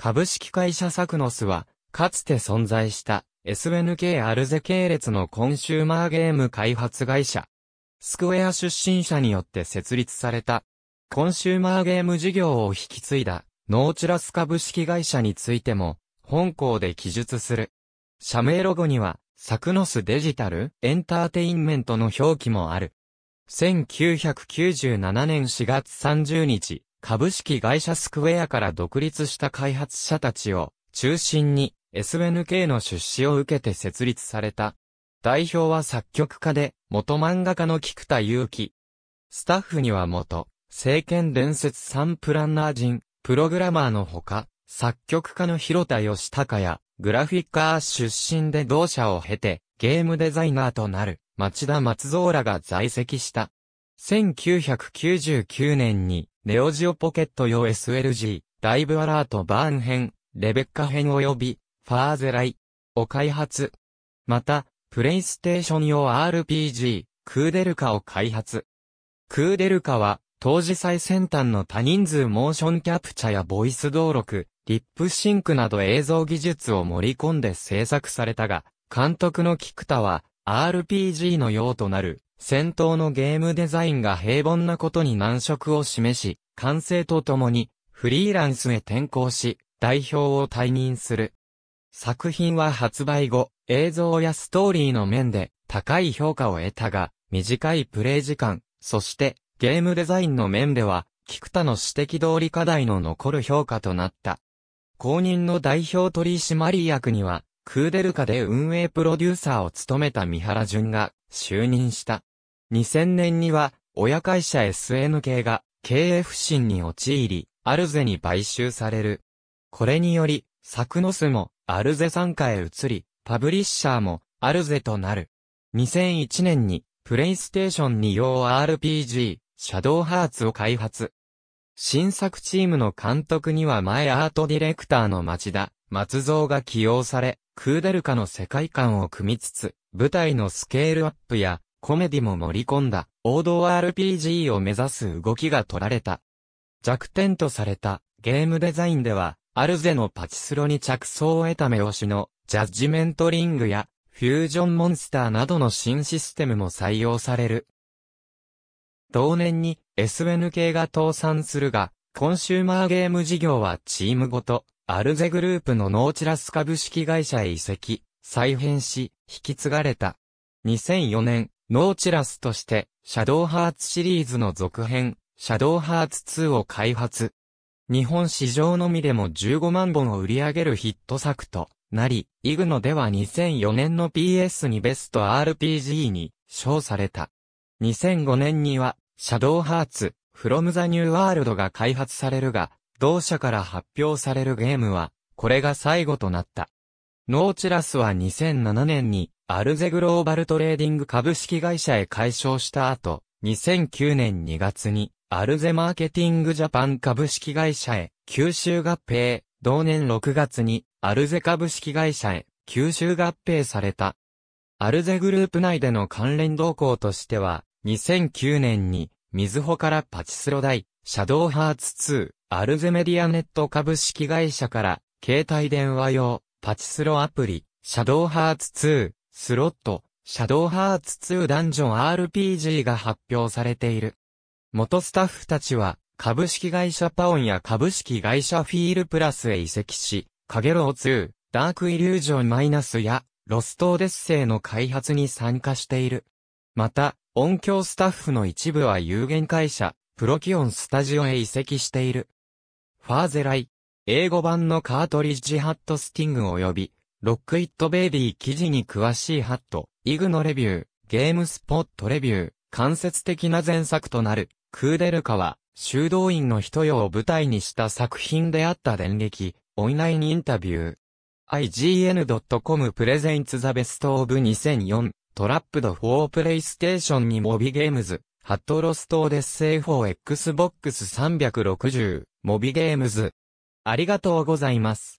株式会社SACNOTHは、かつて存在した SNK アルゼ系列のコンシューマーゲーム開発会社。スクウェア出身者によって設立された、コンシューマーゲーム事業を引き継いだ、ノーチュラス株式会社についても、本項で記述する。社名ロゴには、SACNOTH DIGITAL ENTERTAINMENTの表記もある。1997年4月30日、株式会社スクウェアから独立した開発者たちを中心に SNK の出資を受けて設立された。代表は作曲家で元漫画家の菊田祐希。スタッフには元、聖剣伝説3プランナー陣、プログラマーのほか、作曲家の広田義孝や、グラフィッカー出身で同社を経て、ゲームデザイナーとなる、町田松蔵らが在籍した。1999年に、ネオジオポケット用 SLG、ライブアラートバーン編、レベッカ編及び、ファーゼライを開発。また、プレイステーション用 RPG、クーデルカを開発。クーデルカは、当時最先端の多人数モーションキャプチャやボイス登録、リップシンクなど映像技術を盛り込んで制作されたが、監督の菊田は RPG のようとなる戦闘のゲームデザインが平凡なことに難色を示し、完成とともにフリーランスへ転向し、代表を退任する。作品は発売後、映像やストーリーの面で高い評価を得たが、短いプレイ時間、そして、ゲームデザインの面では、菊田の指摘通り課題の残る評価となった。後任の代表取締役には、クーデルカで運営プロデューサーを務めた三原淳が就任した。2000年には、親会社 SNK が経営不振に陥り、アルゼに買収される。これにより、SACNOTHもアルゼ傘下へ移り、パブリッシャーもアルゼとなる。2001年に、プレイステーション2用 RPG、シャドウハーツを開発。新作チームの監督には前アートディレクターの町田松蔵が起用され、クーデルカの世界観を組みつつ、舞台のスケールアップやコメディも盛り込んだ王道 RPG を目指す動きが取られた。弱点とされたゲームデザインでは、アルゼのパチスロに着想を得た目押しのジャッジメントリングやフュージョンモンスターなどの新システムも採用される。同年に SNK が倒産するが、コンシューマーゲーム事業はチームごと、アルゼグループのノーチラス株式会社へ移籍、再編し、引き継がれた。2004年、ノーチラスとして、シャドウハーツシリーズの続編、シャドウハーツ2を開発。日本市場のみでも15万本を売り上げるヒット作となり、イグノでは2004年の PS2 ベスト RPG に賞された。2005年には、シャドウハーツ、from the new world が開発されるが、同社から発表されるゲームは、これが最後となった。ノーチラスは2007年に、アルゼグローバルトレーディング株式会社へ改称した後、2009年2月に、アルゼマーケティングジャパン株式会社へ、吸収合併、同年6月に、アルゼ株式会社へ、吸収合併された。アルゼグループ内での関連動向としては、2009年に、みずほからパチスロ代、シャドウハーツ2、アルゼメディアネット株式会社から、携帯電話用、パチスロアプリ、シャドウハーツ2、スロット、シャドウハーツ2ダンジョン RPG が発表されている。元スタッフたちは、株式会社パオンや株式会社フィールプラスへ移籍し、カゲロウ2、ダークイリュージョンマイナスや、ロストオデッセイの開発に参加している。また、音響スタッフの一部は有限会社、プロキオンスタジオへ移籍している。ファーゼライ、英語版のカートリッジハットスティング及び、ロックイットベイビー記事に詳しいハット、イグのレビュー、ゲームスポットレビュー、間接的な前作となる、クーデルカは、修道院の人よを舞台にした作品であった電撃、オンラインインタビュー。IGN.com プレゼンツザベストオブ2004。トラップド4プレイステーションにモビゲームズ、ハットロストオデッセイ4 Xbox 360、モビゲームズ。ありがとうございます。